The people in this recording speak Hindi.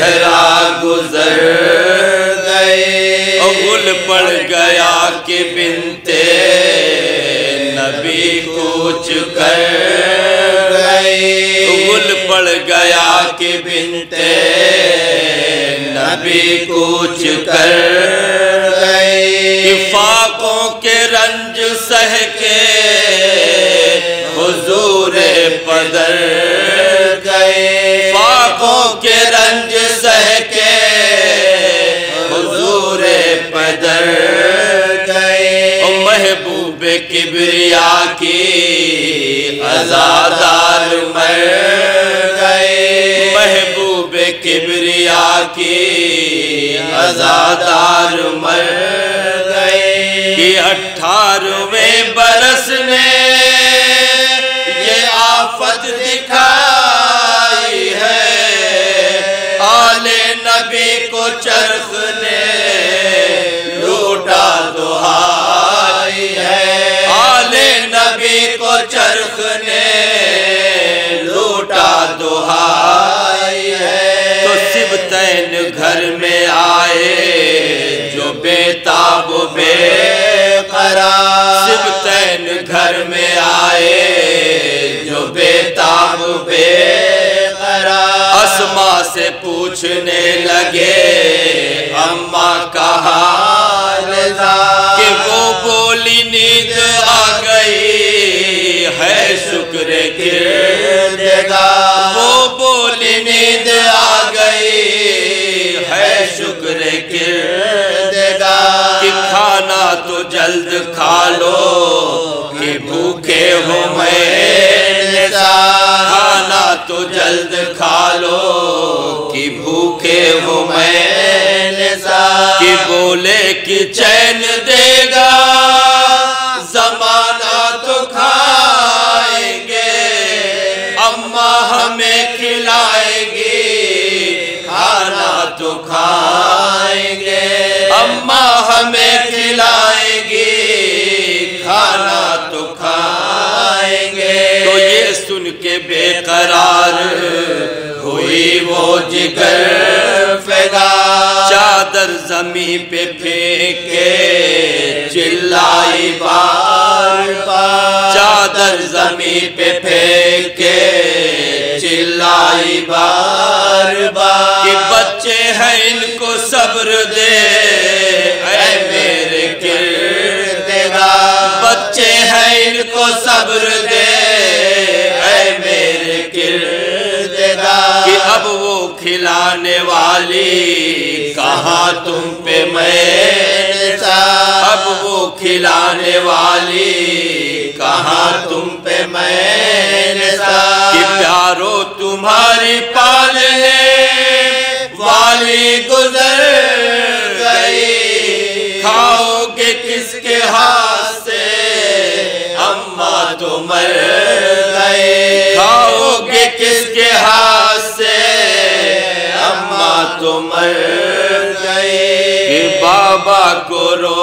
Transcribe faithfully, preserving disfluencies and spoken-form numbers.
सहरा गुजर गए, गुल पड़ गया कि बिनते नबी कूच कर गए, गुल पड़ गया कि बिनते नबी कूच कर गए। इफाकों के रंज सह के हुजूरे पदर गए, इफाकों के रंज सह के हुजूरे पदर गए। महबूब किबरिया की अजादार मर गए, महबूब किबरिया की अजादार मर गए। कि अठारहवें बरस में ये आफत दिखाई है, आले नबी को चरख ने लूटा दुहाई है, आले नबी को चरख ने लूटा दुहाई है। तो सिबतैन घर में आए जो बेताब बेकरार, सिबतैन घर में आए जो बेताब बेकरार। अस्मा से पूछने लगे अम्मा कहाँ रज़ा, कि वो बोली नींद आ गई है शुक्र किरदेगा, वो बोली नींद आ गई है शुक्र किरदेगा। कि खाना तो जल्द खा लो कि भूखे हो मैदा, खाना तो जल्द खा लो कि भूखे हो मैदा। कि बोले कि चैन देगा जमाना तो खाएंगे, अम्मा हमें खिलाएंगी खाना तो खाएंगे, अम्मा हमें खिलाएंगी खाना तो खाएंगे। तो ये सुन के बेकरार हुई वो जिगर फिदा, चादर जमी पे फेंके चिल्लाई बार बार, चादर जमी पे फेंके चिल्लाई बार बार। कि बच्चे हैं इनको सब्र दे ऐ मेरे किरदेगा, बच्चे हैं इनको सब्र दे ऐ मेरे किरदेगा। कि अब वो खिलाने वाली कहाँ तुम पे मैदा, अब वो खिलाने वाली कहाँ तुम पे मैदा। कि प्यारो तुम्हारी पालने वाली गुजर गई, खाओगे किसके हाथ से अम्मा तो मर गए, खाओगे किसके हाथ से अम्मा तो मर गए। बाबा को रो